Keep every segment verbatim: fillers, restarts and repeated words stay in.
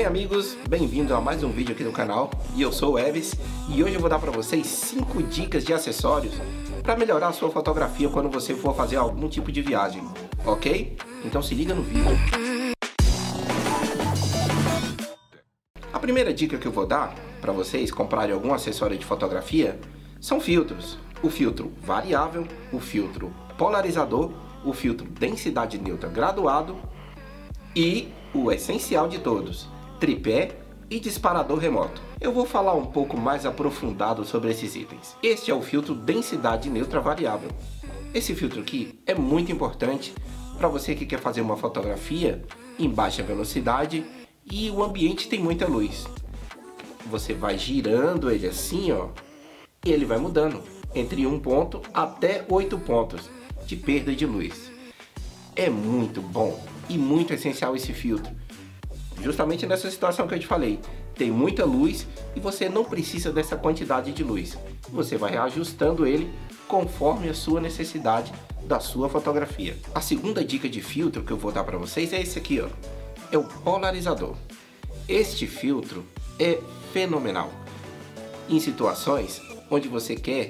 Bem amigos, bem-vindo a mais um vídeo aqui no canal, e eu sou o Weverson e hoje eu vou dar para vocês cinco dicas de acessórios para melhorar a sua fotografia quando você for fazer algum tipo de viagem, ok? Então se liga no vídeo. A primeira dica que eu vou dar para vocês comprarem algum acessório de fotografia são filtros. O filtro variável, o filtro polarizador, o filtro densidade neutra graduado e o essencial de todos, tripé e disparador remoto. Eu vou falar um pouco mais aprofundado sobre esses itens. Este é o filtro densidade neutra variável. Esse filtro aqui é muito importante para você que quer fazer uma fotografia em baixa velocidade e o ambiente tem muita luz. Você vai girando ele assim, ó, e ele vai mudando entre um ponto até oito pontos de perda de luz. É muito bom e muito essencial esse filtro, justamente nessa situação que eu te falei. Tem muita luz e você não precisa dessa quantidade de luz. Você vai reajustando ele conforme a sua necessidade da sua fotografia. A segunda dica de filtro que eu vou dar para vocês é esse aqui, ó, é o polarizador. Este filtro é fenomenal em situações onde você quer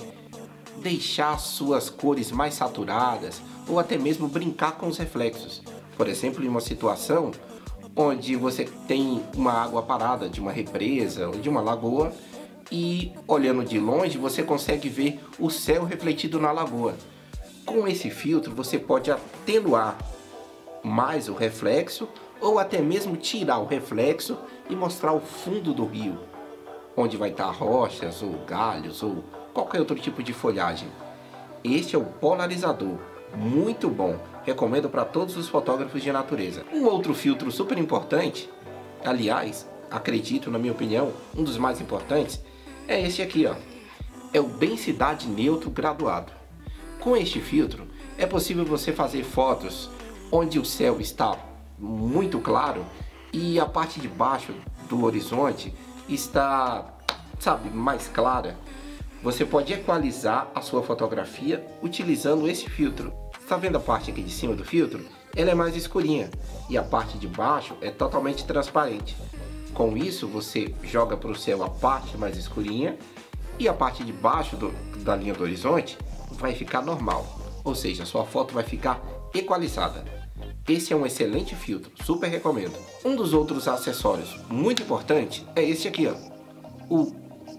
deixar suas cores mais saturadas ou até mesmo brincar com os reflexos. Por exemplo, em uma situação onde você tem uma água parada de uma represa ou de uma lagoa e olhando de longe você consegue ver o céu refletido na lagoa. Com esse filtro você pode atenuar mais o reflexo ou até mesmo tirar o reflexo e mostrar o fundo do rio, onde vai estar rochas ou galhos ou qualquer outro tipo de folhagem. Este é o polarizador, muito bom. Recomendo para todos os fotógrafos de natureza. Um outro filtro super importante, aliás, acredito, na minha opinião, um dos mais importantes, é este aqui, ó. É o densidade neutro graduado. Com este filtro é possível você fazer fotos onde o céu está muito claro e a parte de baixo do horizonte está, sabe, mais clara. Você pode equalizar a sua fotografia utilizando esse filtro. Está vendo a parte aqui de cima do filtro? Ela é mais escurinha e a parte de baixo é totalmente transparente. Com isso você joga para o céu a parte mais escurinha e a parte de baixo do, da linha do horizonte vai ficar normal, ou seja, sua foto vai ficar equalizada. Esse é um excelente filtro, super recomendo. Um dos outros acessórios muito importante é este aqui, ó, o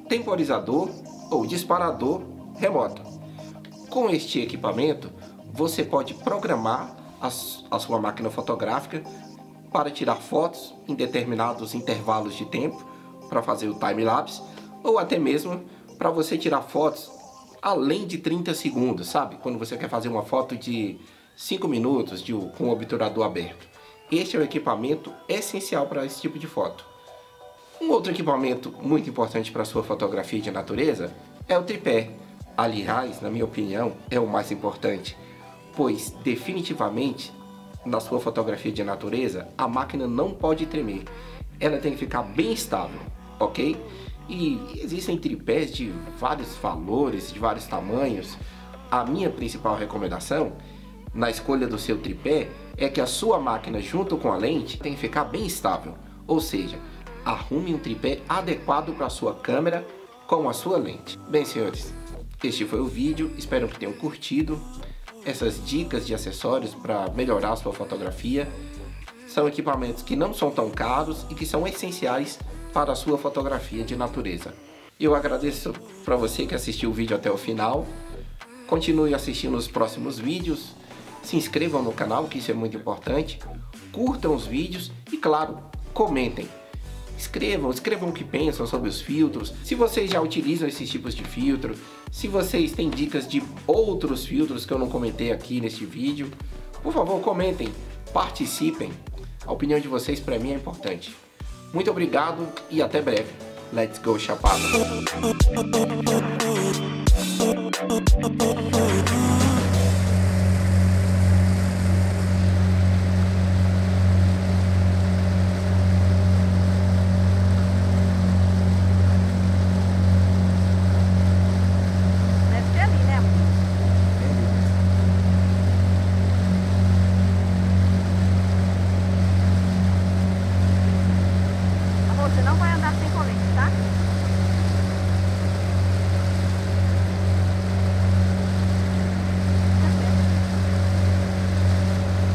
temporizador ou disparador remoto. Com este equipamento você pode programar a, a sua máquina fotográfica para tirar fotos em determinados intervalos de tempo, para fazer o time-lapse, ou até mesmo para você tirar fotos além de trinta segundos, sabe? Quando você quer fazer uma foto de cinco minutos de, com o obturador aberto. Este é um equipamento essencial para esse tipo de foto. Um outro equipamento muito importante para sua fotografia de natureza é o tripé. Aliás, na minha opinião, é o mais importante, pois definitivamente na sua fotografia de natureza a máquina não pode tremer, ela tem que ficar bem estável, ok? E existem tripés de vários valores, de vários tamanhos. A minha principal recomendação na escolha do seu tripé é que a sua máquina junto com a lente tem que ficar bem estável, ou seja, arrume um tripé adequado para a sua câmera com a sua lente. Bem senhores, este foi o vídeo, espero que tenham curtido. Essas dicas de acessórios para melhorar a sua fotografia são equipamentos que não são tão caros e que são essenciais para a sua fotografia de natureza. Eu agradeço para você que assistiu o vídeo até o final. Continue assistindo os próximos vídeos, se inscrevam no canal, que isso é muito importante, curtam os vídeos e, claro, comentem. Escrevam, escrevam o que pensam sobre os filtros, se vocês já utilizam esses tipos de filtro, se vocês têm dicas de outros filtros que eu não comentei aqui neste vídeo. Por favor, comentem, participem, a opinião de vocês para mim é importante. Muito obrigado e até breve. Let's go, Chapada!